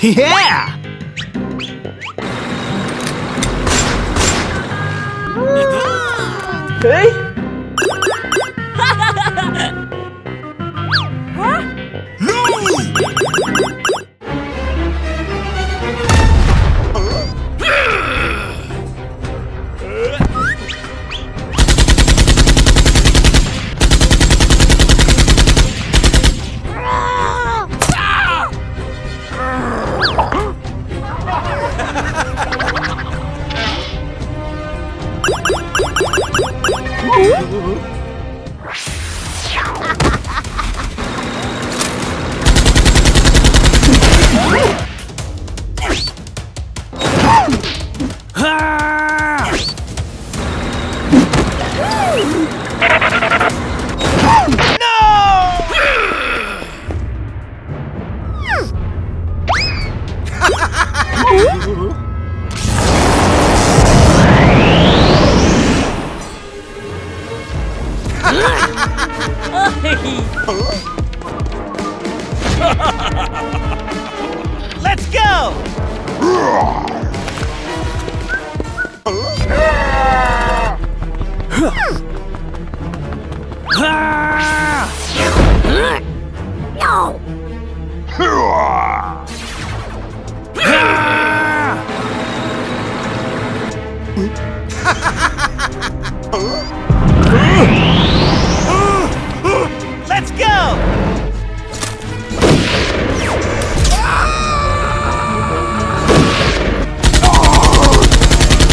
Yeah! Hey? Huh? No! Let's go! No! Let's go! Hi!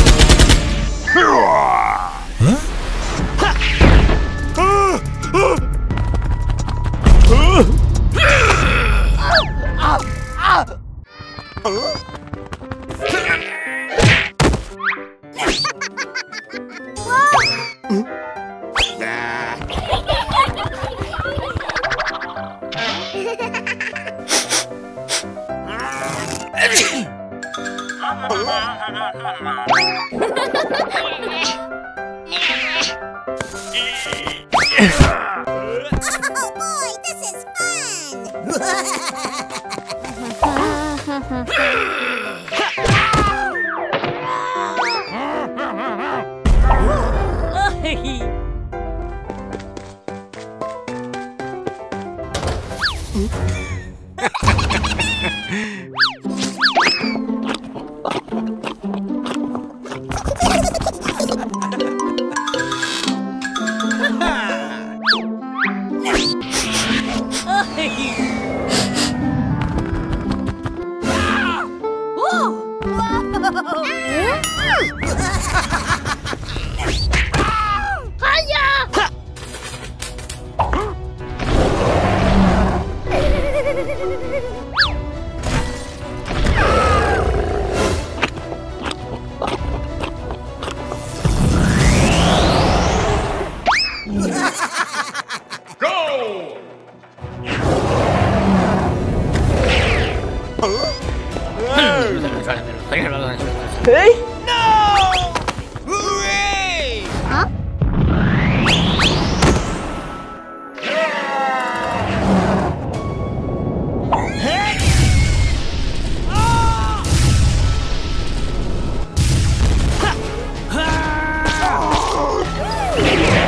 What happened?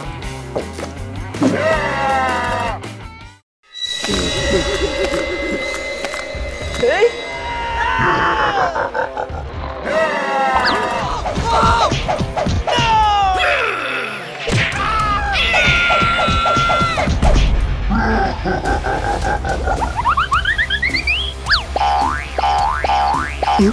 Okay.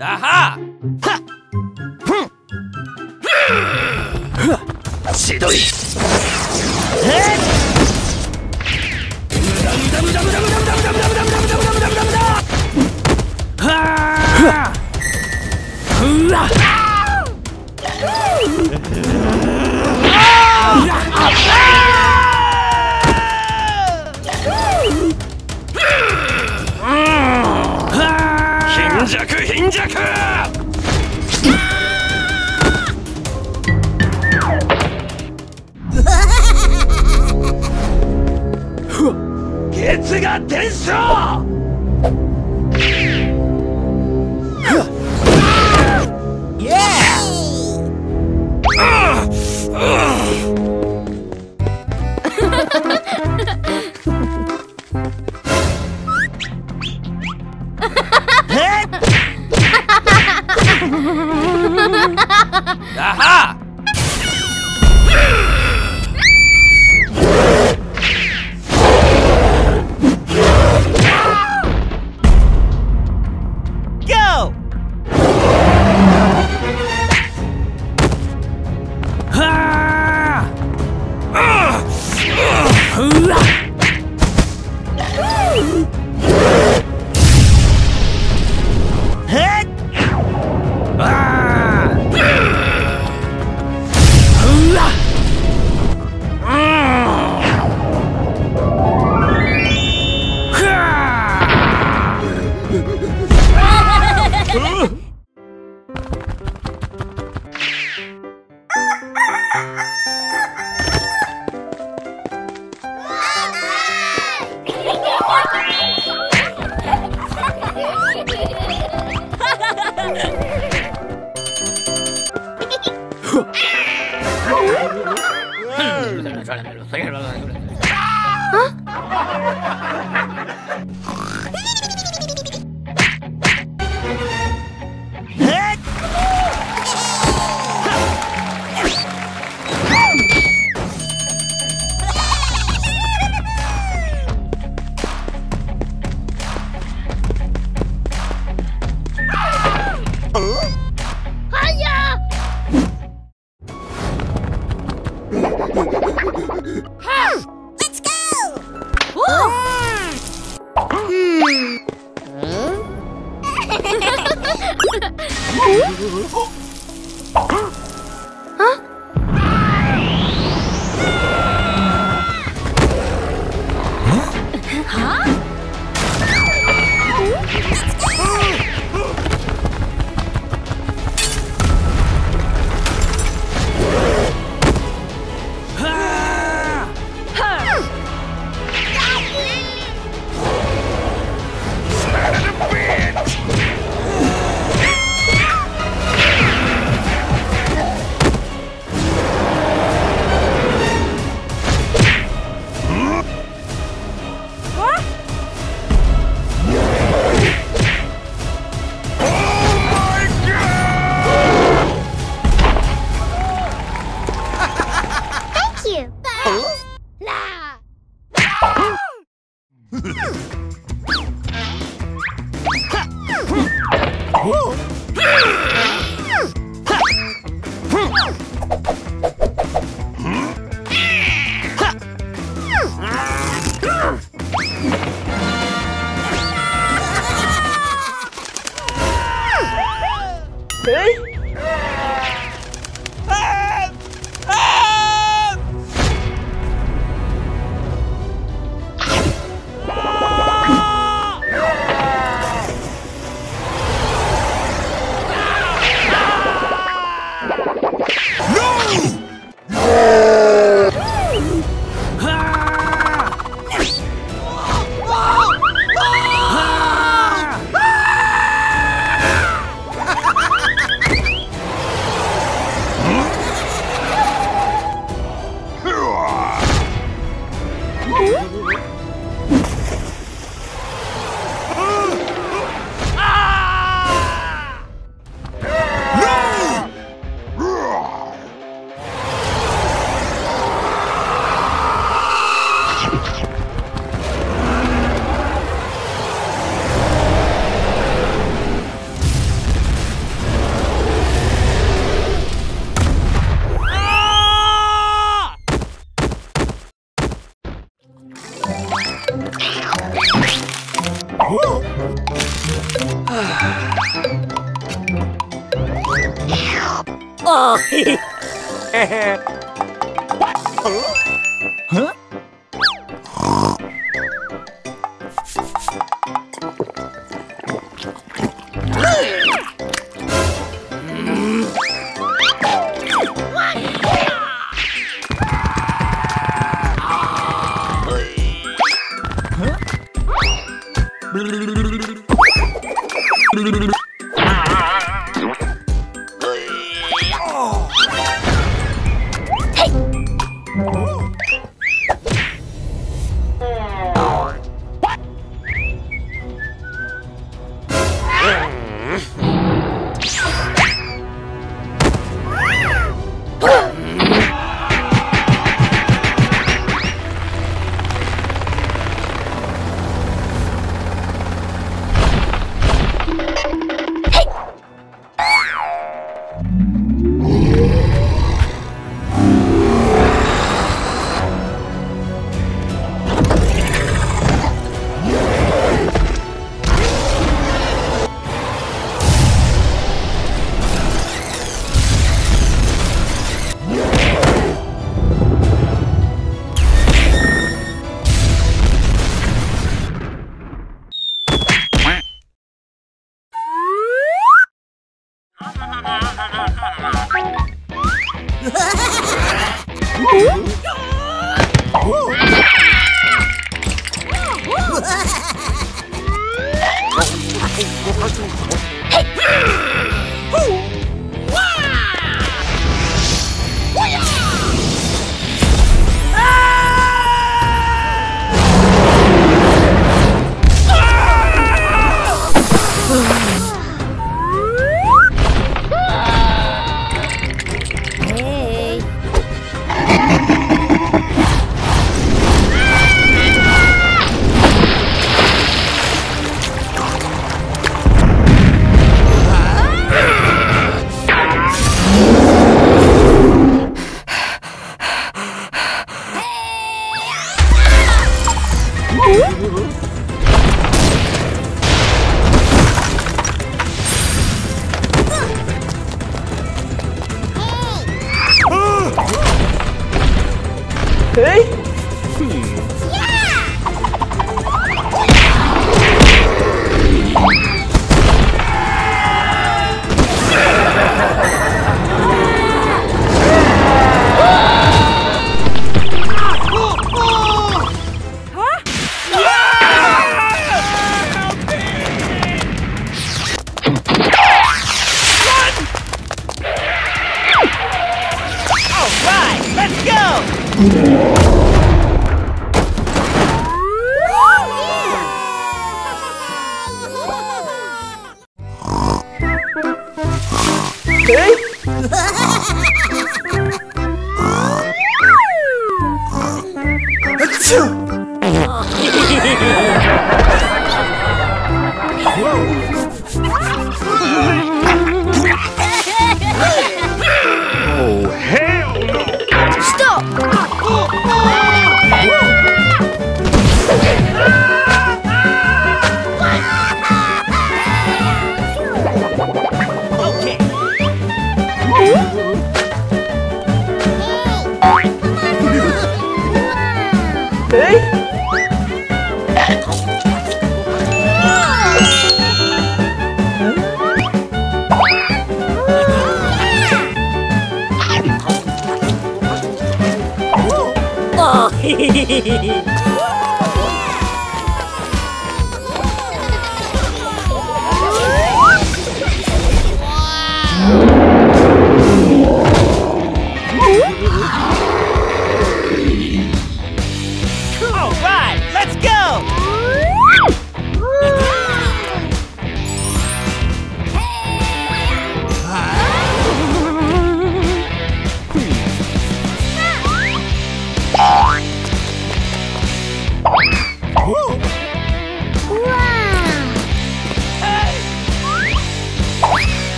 Aha! Ha!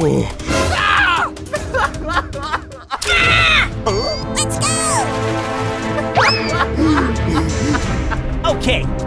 Let's go! Okay. Okay.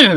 Yes!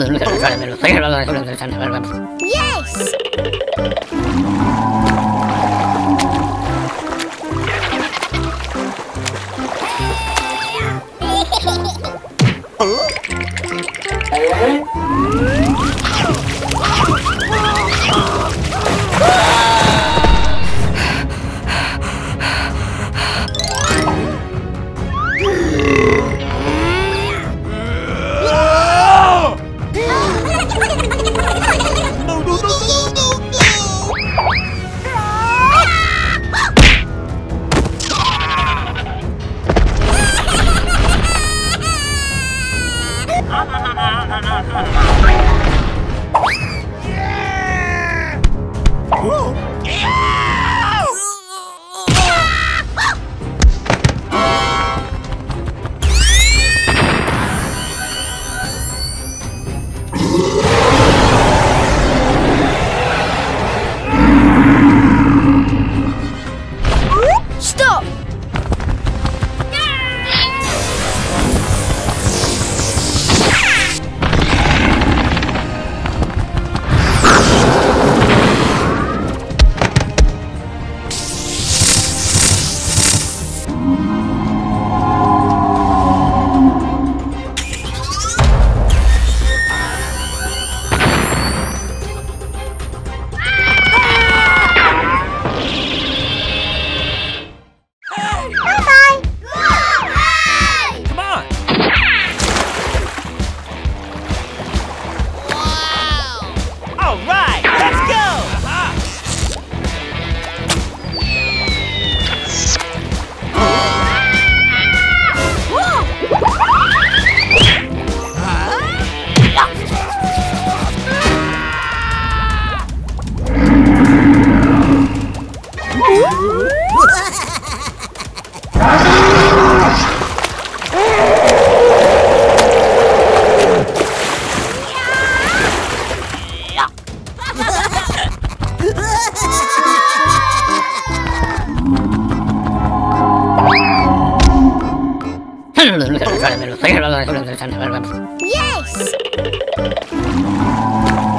Yes!